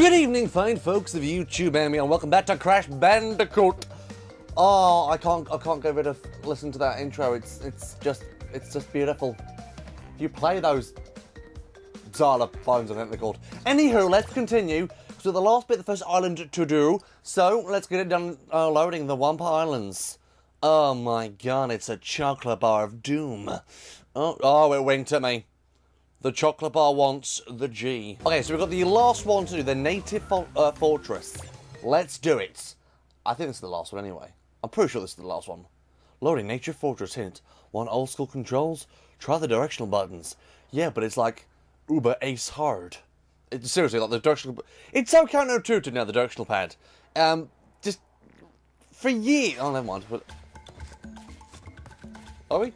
Good evening, fine folks of YouTube and me, and welcome back to Crash Bandicoot. Oh, I can't get rid of listening to that intro. It's just beautiful. If you play those xylophones, I think they're called. Anywho, let's continue. So the last bit, the first island to do. So let's get it done. Loading the Wumpa Islands. Oh my God, it's a chocolate bar of doom. Oh, it winked at me. The chocolate bar wants the G. Okay, so we've got the last one to do, the native fortress. Let's do it. I think this is the last one anyway. I'm pretty sure this is the last one. Loading native fortress, hint. Want old school controls? Try the directional buttons. Yeah, but it's like uber ace hard. It's seriously, like the directional... It's so counterintuitive now, the directional pad. Just... For years... Oh, never mind. Are we?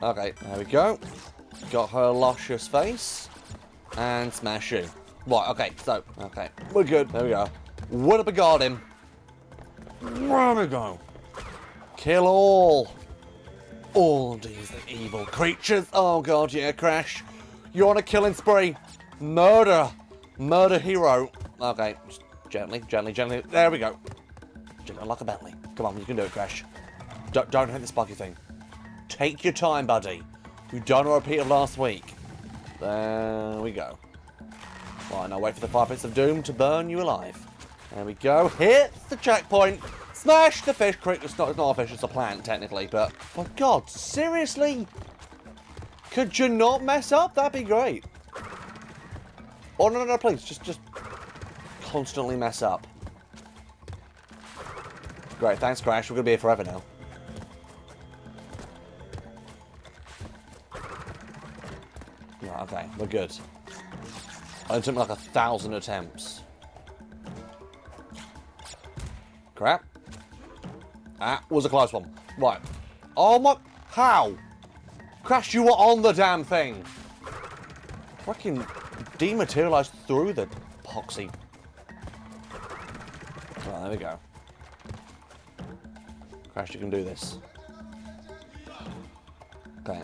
Okay, there we go. Got her luscious face, and smash you. Right, okay, so, okay, we're good. There we go. What up, we got him. There we go. Kill all these evil creatures. Oh God, yeah, Crash. You're on a killing spree. Murder hero. Okay, just gently. There we go. Gently like a Bentley. Come on, you can do it, Crash. Don't hit the spiky thing. Take your time, buddy. We've done a repeat of last week. There we go. Right, now wait for the 5 bits of doom to burn you alive. There we go. Hit the checkpoint. Smash the fish. It's not a fish, it's a plant, technically, but... My God, seriously? Could you not mess up? That'd be great. Oh, no, please. Just constantly mess up. Great, thanks, Crash. We're going to be here forever now. Okay, we're good. It took me like 1,000 attempts. Crap. That was a close one. Right. Oh my... How? Crash, you were on the damn thing. Fucking dematerialized through the poxy. Right, there we go. Crash, you can do this. Okay.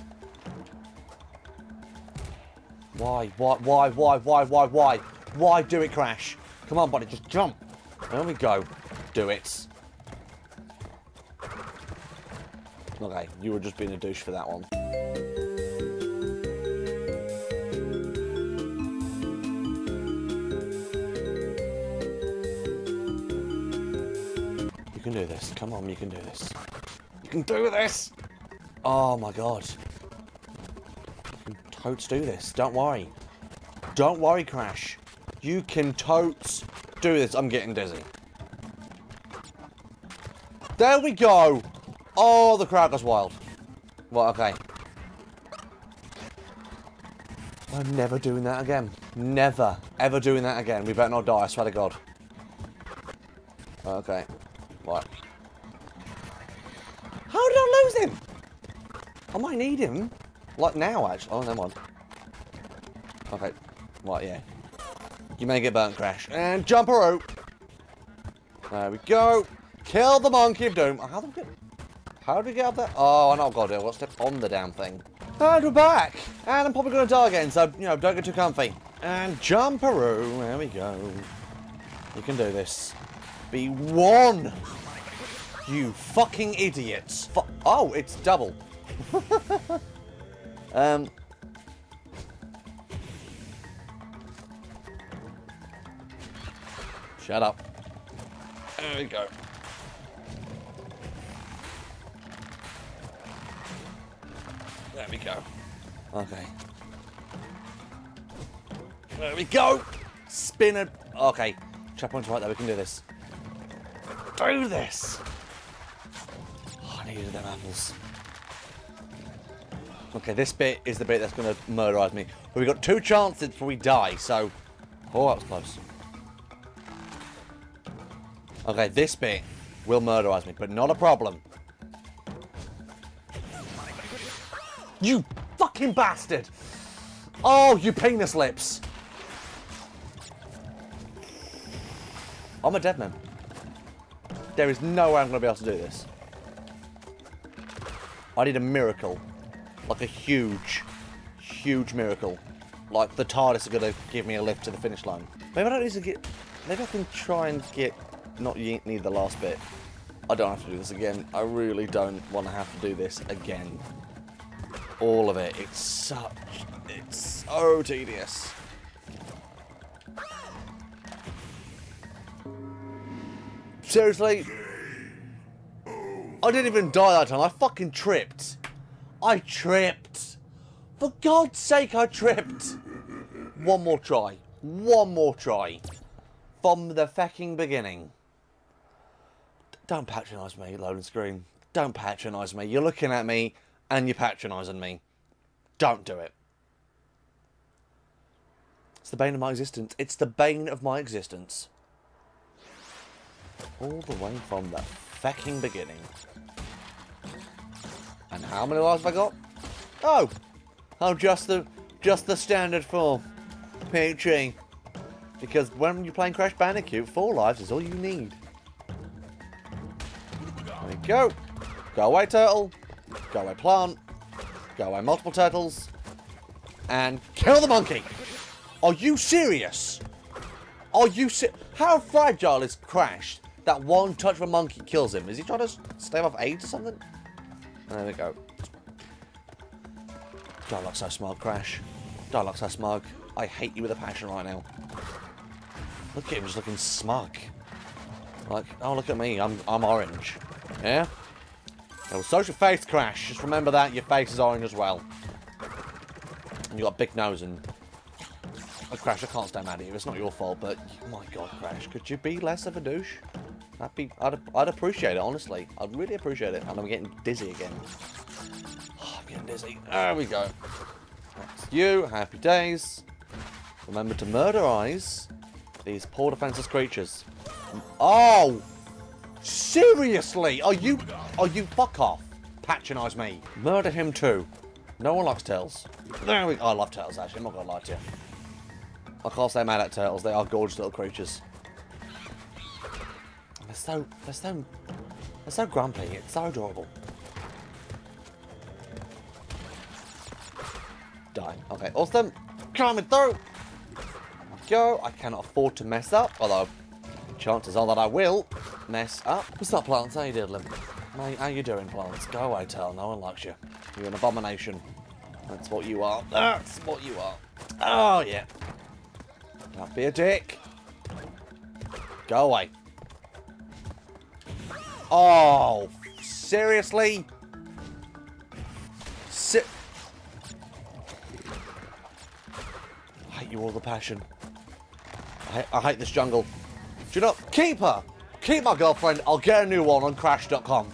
Why? Why do it, Crash? Come on, buddy, just jump. There we go. Do it. Okay, you were just being a douche for that one. You can do this. Come on, you can do this. You can do this! Oh, my God. Totes do this. Don't worry. Don't worry, Crash. You can totes do this. I'm getting dizzy. There we go. Oh, the crowd goes wild. Right, okay. I'm never doing that again. Never, ever doing that again. We better not die, I swear to God. Okay. Right. How did I lose him? I might need him. Like now, actually. Oh, never mind. Okay. Right, yeah. You may get burnt, Crash. And jump a rope. There we go. Kill the monkey of doom. How do we get up there? Oh, I know I've got to do it. What's left on the damn thing? And we're back. And I'm probably going to die again, so, you know, don't get too comfy. And jump a rope. There we go. You can do this. Be one. You fucking idiots. Oh, it's double. Shut up. There we go. There we go. Okay. There we go. Spin it. Okay. Checkpoint's right there. We can do this. Do this. Oh, I needed them apples. Okay, this bit is the bit that's going to murderize me. But we've got 2 chances before we die, so... Oh, that was close. Okay, this bit will murderize me, but not a problem. You fucking bastard! Oh, you penis lips! I'm a dead man. There is no way I'm going to be able to do this. I need a miracle. Like a huge miracle. Like, the TARDIS are going to give me a lift to the finish line. Maybe I don't need to get... Maybe I can try and get... Not yet near the last bit. I don't have to do this again. I really don't want to have to do this again. All of it. It's such... It's so tedious. Seriously? I didn't even die that time. I fucking tripped. I tripped. For God's sake, I tripped. One more try. One more try. From the fucking beginning. Don't patronise me, loading screen. Don't patronise me. You're looking at me and you're patronising me. Don't do it. It's the bane of my existence. It's the bane of my existence. All the way from the fucking beginning. And how many lives have I got? Oh! Oh, just the standard 4. PG. Because when you're playing Crash Bandicoot, 4 lives is all you need. There we go. Go away, turtle. Go away, plant. Go away, multiple turtles. And kill the monkey! Are you serious? Are you serious? How fragile is Crash? That one touch of a monkey kills him. Is he trying to stave off AIDS or something? There we go. Dialogue so smug, Crash. Dialogue so smug. I hate you with a passion right now. Look at him just looking smug. Like, oh, look at me. I'm orange. Yeah? Now, social face, Crash. Just remember that. Your face is orange as well. And you got a big nose and... Oh, Crash, I can't stand mad at you. It's not your fault, but... Oh, my God, Crash. Could you be less of a douche? I'd appreciate it, honestly. I'd really appreciate it. And I'm getting dizzy again. Oh, I'm getting dizzy. There we go. That's you. Happy days. Remember to murderize these poor defenseless creatures. Oh! Seriously? Are you fuck off? Patronize me. Murder him too. No one likes Tails. There we go. I love Tails, actually. I'm not going to lie to you. I can't stay mad at turtles. They are gorgeous little creatures. They're so grumpy. It's so adorable. Die. Okay, awesome. Coming through. Go. I cannot afford to mess up, although chances are that I will mess up. What's up, plants? How you diddling? How you doing, plants? Go away, turtle. No one likes you. You're an abomination. That's what you are. That's what you are. Oh yeah. Don't be a dick. Go away. Oh, seriously? I hate you all the passion. I hate this jungle. Do you know? Keep her. Keep my girlfriend. I'll get a new one on Crash.com.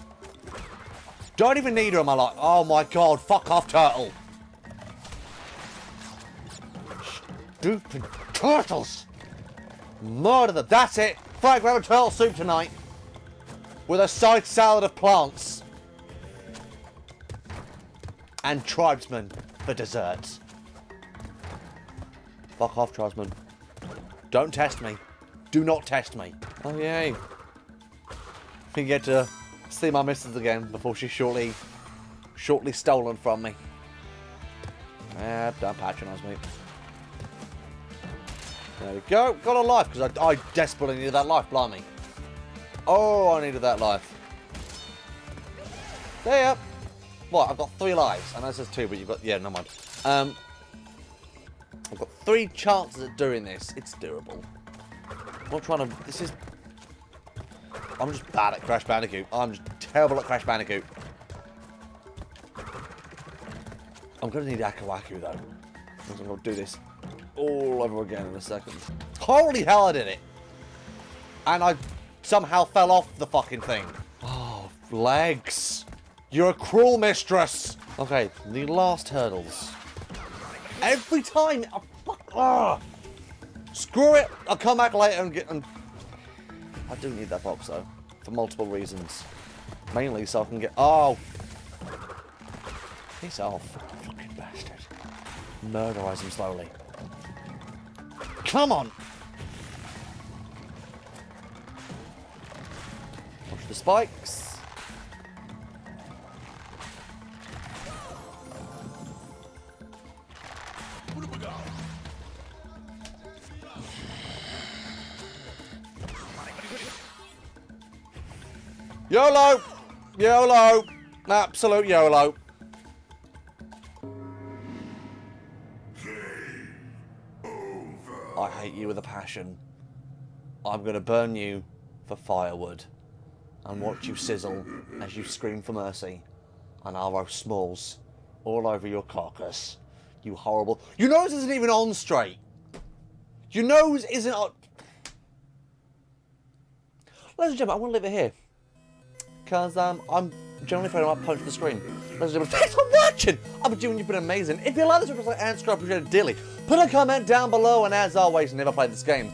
Don't even need her in my life. Oh my God. Fuck off, turtle. Stupid turtles. Murder them. That's it. Frank, grab a turtle soup tonight. With a side salad of plants. And tribesmen for dessert. Fuck off, tribesmen. Don't test me. Do not test me. Oh, yay. We get to see my missus again before she's shortly stolen from me. Don't patronise me. There we go. Got a life, because I desperately needed that life, blimey. Oh, I needed that life. There. What? I've got 3 lives. I know it says 2, but you've got... Yeah, never mind. I've got 3 chances at doing this. It's doable. I'm not trying to... This is... I'm just bad at Crash Bandicoot. I'm just terrible at Crash Bandicoot. I'm going to need Aku Aku, though. Because I'm going to do this all over again in a second. Holy hell, I did it. And I... somehow fell off the fucking thing. Oh, legs. You're a cruel mistress. Okay, the last hurdles. Every time. Oh, fuck. Oh. Screw it. I'll come back later and get... And I do need that box, though. For multiple reasons. Mainly so I can get... Oh. Piss off. Fucking bastard. Murderize him slowly. Come on. The spikes. YOLO! YOLO! Absolute YOLO. Game over. I hate you with a passion. I'm gonna burn you for firewood and watch you sizzle as you scream for mercy, and I'll roast smalls all over your carcass. You horrible... Your nose isn't even on straight. Your nose isn't on... Ladies and gentlemen, I want to leave it here. Because I'm generally afraid I might punch the screen. Ladies and gentlemen, thanks for watching! I'm assuming you've been amazing. If you like this video, please like and subscribe, appreciate it dearly. Put a comment down below, and as always, never play this game.